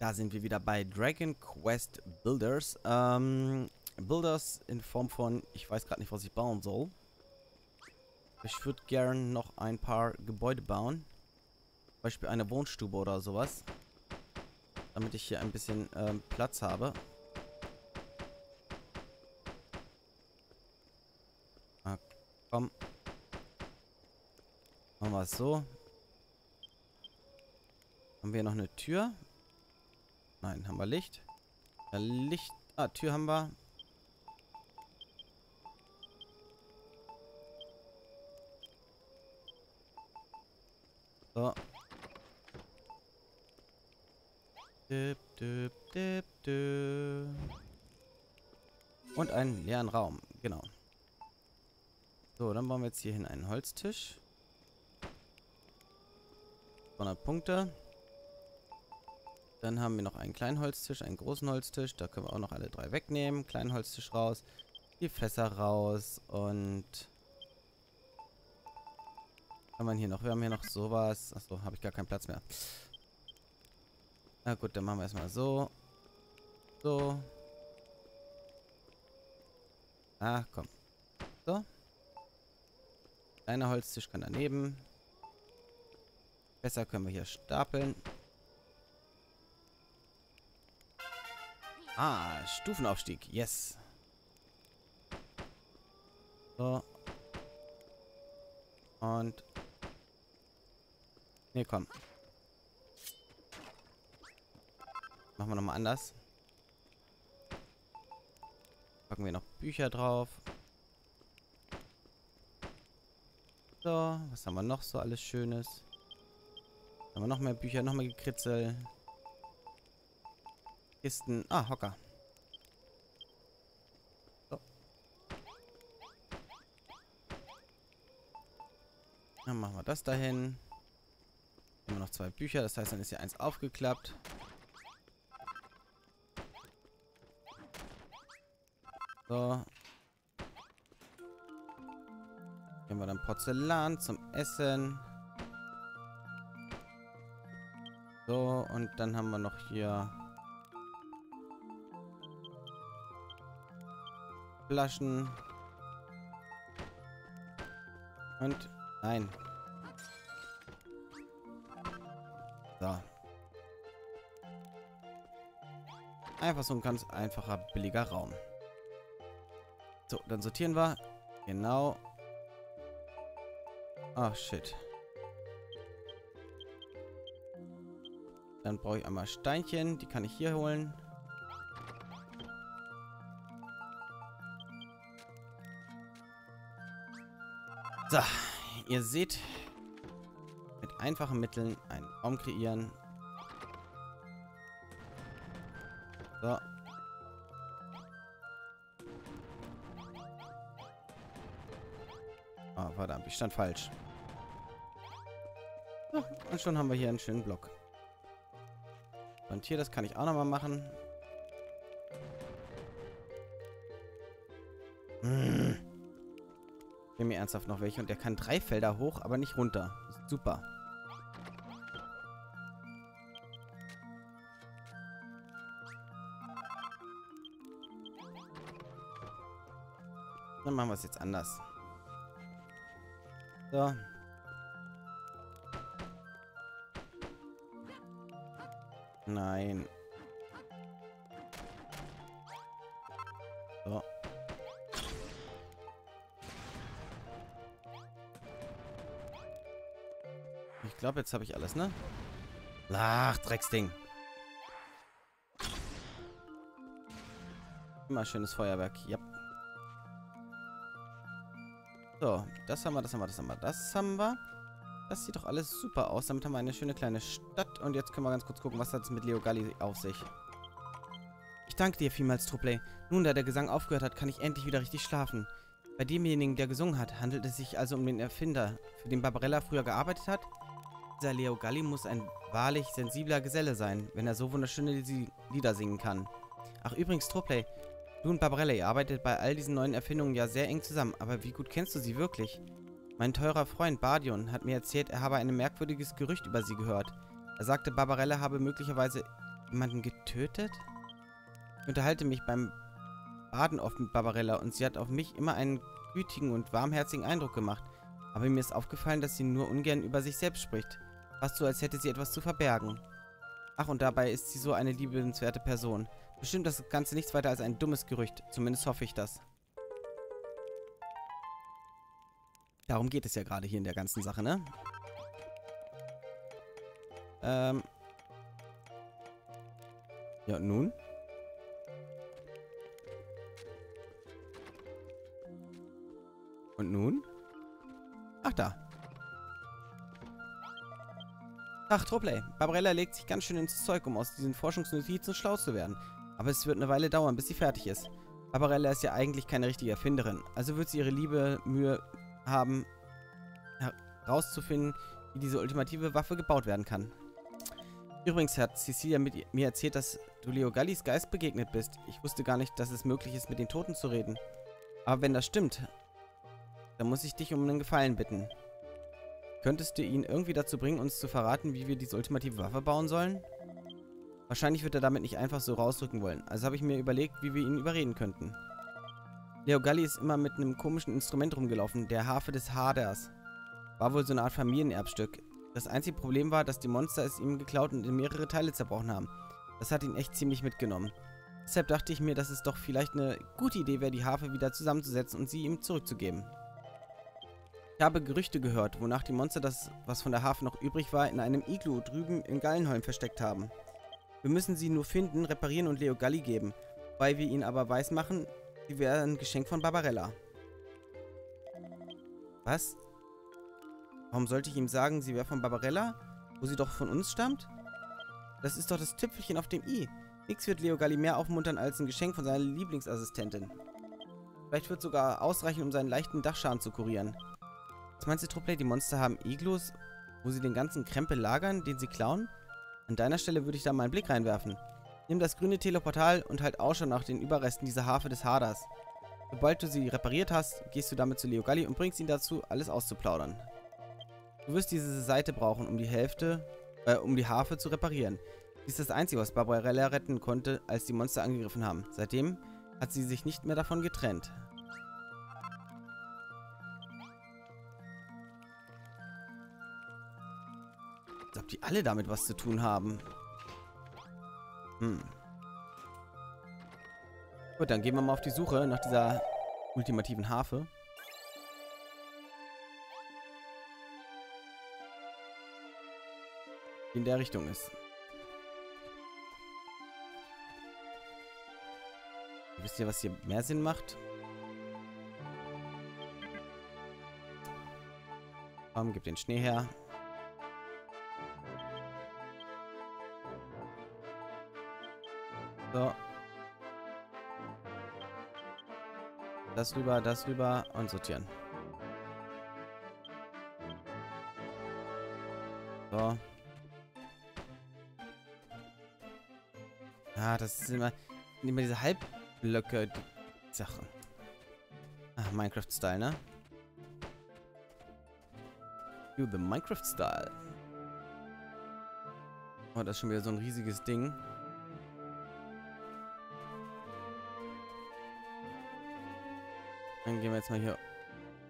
Da sind wir wieder bei Dragon Quest Builders. Builders in Form von, ich weiß gerade nicht, was ich bauen soll. Ich würde gern noch ein paar Gebäude bauen. Zum Beispiel eine Wohnstube oder sowas. Damit ich hier ein bisschen Platz habe. Ah, komm. Machen wir es so. Haben wir noch eine Tür? Nein, haben wir Licht? Ja, Licht. Ah, Tür haben wir. So. Düb, düb, düb, düb. Und einen leeren Raum. Genau. So, dann bauen wir jetzt hierhin einen Holztisch. 200 Punkte. Dann haben wir noch einen kleinen Holztisch, einen großen Holztisch. Da können wir auch noch alle drei wegnehmen. Kleinen Holztisch raus, die Fässer raus und... Was haben wir hier noch? Wir haben hier noch sowas. Achso, habe ich gar keinen Platz mehr. Na gut, dann machen wir erstmal so. So. Ach komm. So. Kleiner Holztisch kann daneben. Fässer können wir hier stapeln. Ah, Stufenaufstieg. Yes. So. Und. Nee, komm. Machen wir nochmal anders. Packen wir noch Bücher drauf. So, was haben wir noch so alles Schönes? Haben wir noch mehr Bücher, noch mehr Gekritzel. Kisten. Ah, Hocker. So. Dann machen wir das dahin. Haben wir noch zwei Bücher, das heißt, dann ist hier eins aufgeklappt. So. Hier haben wir dann Porzellan zum Essen. So, und dann haben wir noch hier... Flaschen. Und nein. So. Einfach so ein ganz einfacher, billiger Raum. So, dann sortieren wir. Genau. Ach, shit. Dann brauche ich einmal Steinchen. Die kann ich hier holen. So, ihr seht, mit einfachen Mitteln einen Raum kreieren. So. Ah, verdammt, ich stand falsch. So, und schon haben wir hier einen schönen Block. Und hier, das kann ich auch nochmal machen. Ich nehme mir ernsthaft noch welche und der kann 3 Felder hoch, aber nicht runter. Super. Dann machen wir es jetzt anders. So. Nein. So. Ich glaube, jetzt habe ich alles, ne? Ach, Drecksding. Immer schönes Feuerwerk. Ja. So, das haben wir, das haben wir, das haben wir, das haben wir. Das sieht doch alles super aus. Damit haben wir eine schöne kleine Stadt. Und jetzt können wir ganz kurz gucken, was hat es mit Leo Galli auf sich. Ich danke dir vielmals, Troplay. Nun, da der Gesang aufgehört hat, kann ich endlich wieder richtig schlafen. Bei demjenigen, der gesungen hat, handelt es sich also um den Erfinder, für den Barbarella früher gearbeitet hat? Dieser Leo Galli muss ein wahrlich sensibler Geselle sein, wenn er so wunderschöne Lieder singen kann. Ach übrigens, Troplay, du und Barbarella, ihr arbeitet bei all diesen neuen Erfindungen ja sehr eng zusammen, aber wie gut kennst du sie wirklich? Mein teurer Freund Bardion hat mir erzählt, er habe ein merkwürdiges Gerücht über sie gehört. Er sagte, Barbarella habe möglicherweise jemanden getötet? Ich unterhalte mich beim Baden oft mit Barbarella und sie hat auf mich immer einen gütigen und warmherzigen Eindruck gemacht. Aber mir ist aufgefallen, dass sie nur ungern über sich selbst spricht. Fast so, als hätte sie etwas zu verbergen. Ach, und dabei ist sie so eine liebenswerte Person. Bestimmt das Ganze nichts weiter als ein dummes Gerücht. Zumindest hoffe ich das. Darum geht es ja gerade hier in der ganzen Sache, ne? Ja, und nun? Und nun? Ach, da. Ach, Troplay. Barbarella legt sich ganz schön ins Zeug, um aus diesen Forschungsnotizen schlau zu werden. Aber es wird eine Weile dauern, bis sie fertig ist. Barbarella ist ja eigentlich keine richtige Erfinderin. Also wird sie ihre liebe Mühe haben, herauszufinden, wie diese ultimative Waffe gebaut werden kann. Übrigens hat Cecilia mir erzählt, dass du Leo Gallis Geist begegnet bist. Ich wusste gar nicht, dass es möglich ist, mit den Toten zu reden. Aber wenn das stimmt, dann muss ich dich um einen Gefallen bitten. Könntest du ihn irgendwie dazu bringen, uns zu verraten, wie wir diese ultimative Waffe bauen sollen? Wahrscheinlich wird er damit nicht einfach so rausrücken wollen. Also habe ich mir überlegt, wie wir ihn überreden könnten. Leo Galli ist immer mit einem komischen Instrument rumgelaufen, der Harfe des Haders. War wohl so eine Art Familienerbstück. Das einzige Problem war, dass die Monster es ihm geklaut und in mehrere Teile zerbrochen haben. Das hat ihn echt ziemlich mitgenommen. Deshalb dachte ich mir, dass es doch vielleicht eine gute Idee wäre, die Harfe wieder zusammenzusetzen und sie ihm zurückzugeben. Ich habe Gerüchte gehört, wonach die Monster das, was von der Harfe noch übrig war, in einem Iglu drüben in Gallenholm versteckt haben. Wir müssen sie nur finden, reparieren und Leo Galli geben, weil wir ihn aber weismachen, sie wäre ein Geschenk von Barbarella. Was? Warum sollte ich ihm sagen, sie wäre von Barbarella, wo sie doch von uns stammt? Das ist doch das Tüpfelchen auf dem i. Nix wird Leo Galli mehr aufmuntern als ein Geschenk von seiner Lieblingsassistentin. Vielleicht wird sogar ausreichen, um seinen leichten Dachschaden zu kurieren. Was meinst du, Troplay? Die Monster haben Iglus, wo sie den ganzen Krempel lagern, den sie klauen? An deiner Stelle würde ich da mal einen Blick reinwerfen. Nimm das grüne Teleportal und halt Ausschau nach den Überresten dieser Harfe des Haders. Sobald du sie repariert hast, gehst du damit zu Leo Galli und bringst ihn dazu, alles auszuplaudern. Du wirst diese Seite brauchen, um die Harfe zu reparieren. Dies ist das Einzige, was Barbarella retten konnte, als die Monster angegriffen haben. Seitdem hat sie sich nicht mehr davon getrennt. Ob die alle damit was zu tun haben. Hm. Gut, dann gehen wir mal auf die Suche nach dieser ultimativen Harfe. Die in der Richtung ist. Wisst ihr, was hier mehr Sinn macht? Komm, gib den Schnee her. So. Das rüber und sortieren. So. Ah, das sind immer diese Halbblöcke, die Sache. Ach, Minecraft-Style, ne? Über Minecraft-Style. Oh, das ist schon wieder so ein riesiges Ding. Dann gehen wir jetzt mal hier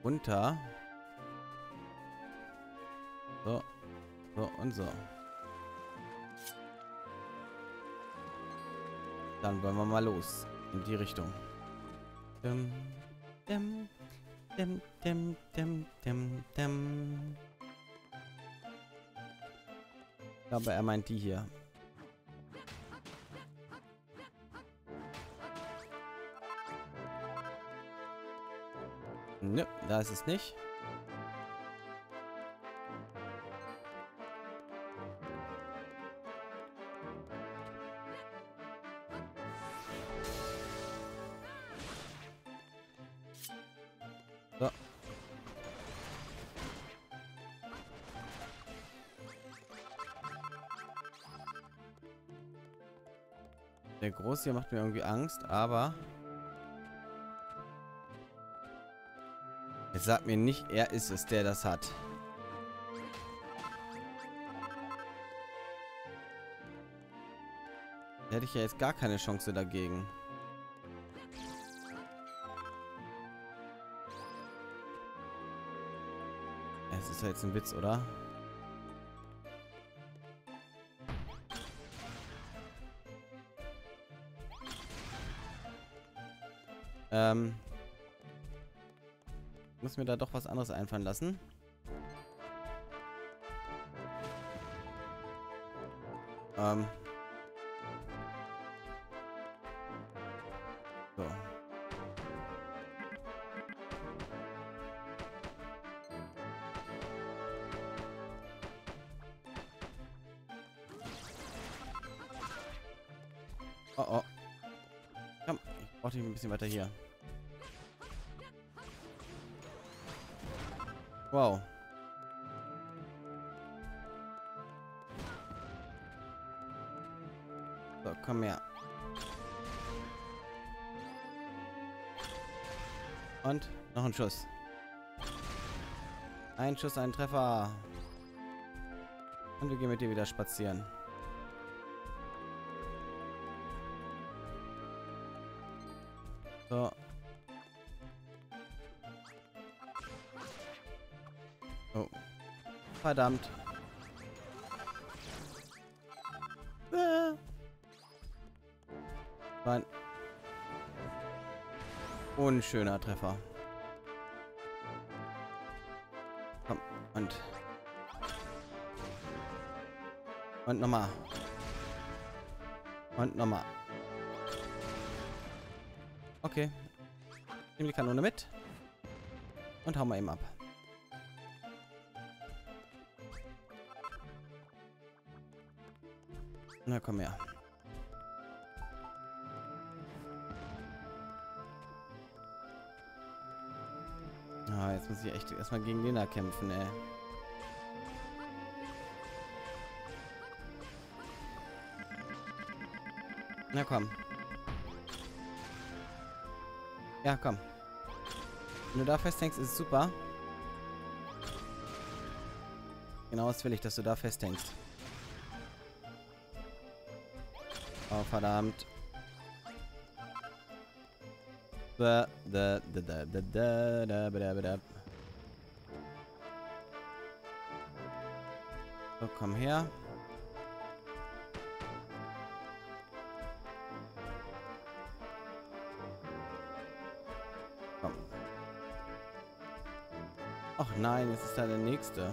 runter. So, so und so. Dann wollen wir mal los. In die Richtung. Dum, dum, dum, dum, dum, dum, dum. Ich glaube, er meint die hier. Nö, da ist es nicht. So. Der Große hier macht mir irgendwie Angst, aber... Jetzt sagt mir nicht, er ist es, der das hat. Da hätte ich ja jetzt gar keine Chance dagegen. Es ist ja jetzt ein Witz, oder? Ich muss mir da doch was anderes einfallen lassen. So. Oh oh. Komm, ich brauche dich ein bisschen weiter hier. Wow. So, komm her. Und noch ein Schuss. Ein Schuss, ein Treffer. Und wir gehen mit dir wieder spazieren. So. Oh. Verdammt. Nein. Unschöner Treffer. Komm, und nochmal. Und nochmal. Okay. Nehmen die Kanone mit. Und hauen wir eben ab. Na komm her. Ah, jetzt muss ich echt erstmal gegen Lena kämpfen, ey. Na komm. Ja, komm. Wenn du da festhängst, ist es super. Genau das will ich, dass du da festhängst. Oh, verdammt. So, komm her. Komm. Ach nein, jetzt ist da der nächste.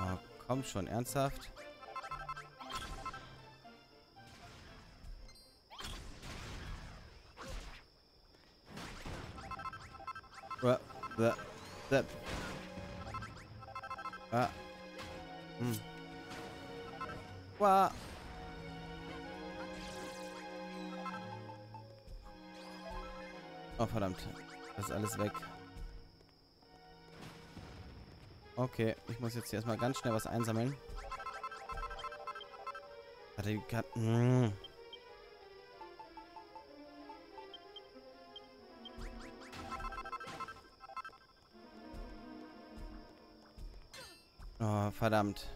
Oh, komm schon, ernsthaft? Oh, verdammt. Das ist alles weg. Okay, ich muss jetzt hier erstmal ganz schnell was einsammeln. Warte, die Karten. Oh, verdammt.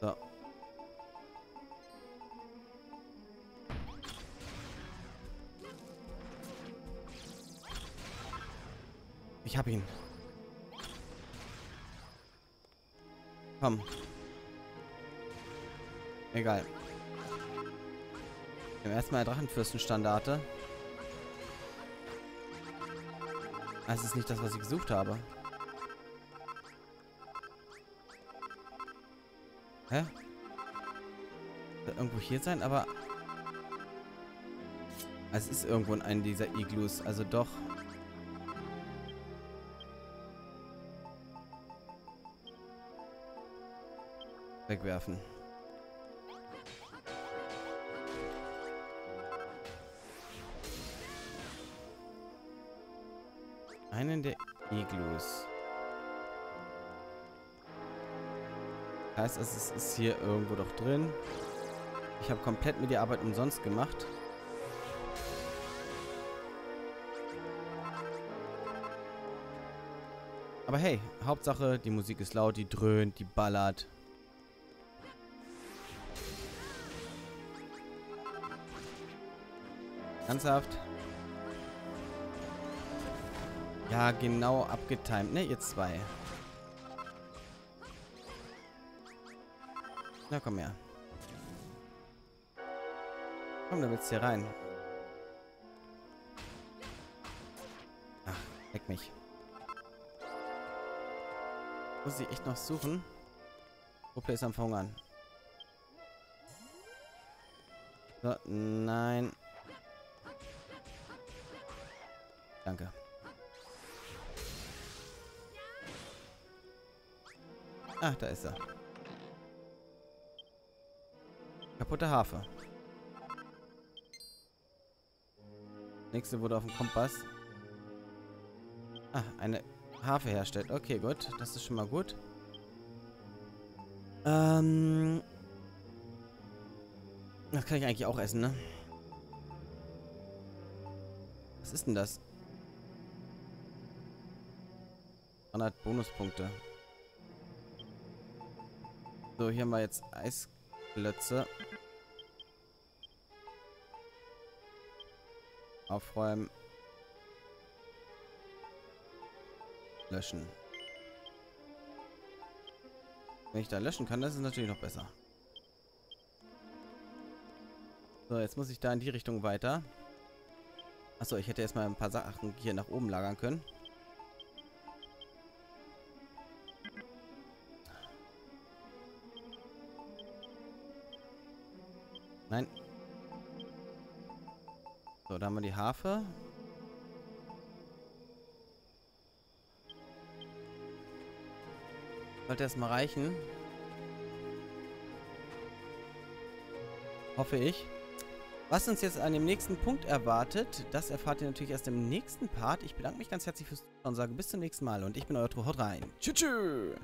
So. Ich hab ihn. Komm. Egal. Wir haben erstmal Drachenfürstenstandarte. Das ist nicht das, was ich gesucht habe. Hä? Soll irgendwo hier sein, aber... Es ist irgendwo in einem dieser Iglus, also doch. Wegwerfen. Einen der Iglus. Heißt, es ist hier irgendwo doch drin. Ich habe komplett mit der Arbeit umsonst gemacht. Aber hey, Hauptsache, die Musik ist laut, die dröhnt, die ballert. Ernsthaft? Ja, genau abgetimt, ne? Ihr zwei. Na, komm her. Komm, da willst du hier rein. Ach, leck mich. Muss ich echt noch suchen? Troplay ist am Verhungern. So, nein. Danke. Ach, da ist er. Kaputte Harfe. Nächste wurde auf dem Kompass. Ah, eine Harfe herstellt. Okay, gut. Das ist schon mal gut. Das kann ich eigentlich auch essen, ne? Was ist denn das? 300 Bonuspunkte. So, hier haben wir jetzt Eisklötze. Aufräumen. Löschen. Wenn ich da löschen kann, das ist natürlich noch besser. So, jetzt muss ich da in die Richtung weiter. Achso, ich hätte jetzt mal ein paar Sachen hier nach oben lagern können. Nein. So, da haben wir die Harfe. Sollte erstmal reichen. Hoffe ich. Was uns jetzt an dem nächsten Punkt erwartet, das erfahrt ihr natürlich erst im nächsten Part. Ich bedanke mich ganz herzlich fürs Zuschauen und sage bis zum nächsten Mal. Und ich bin euer Tro, haut rein. Tschüss.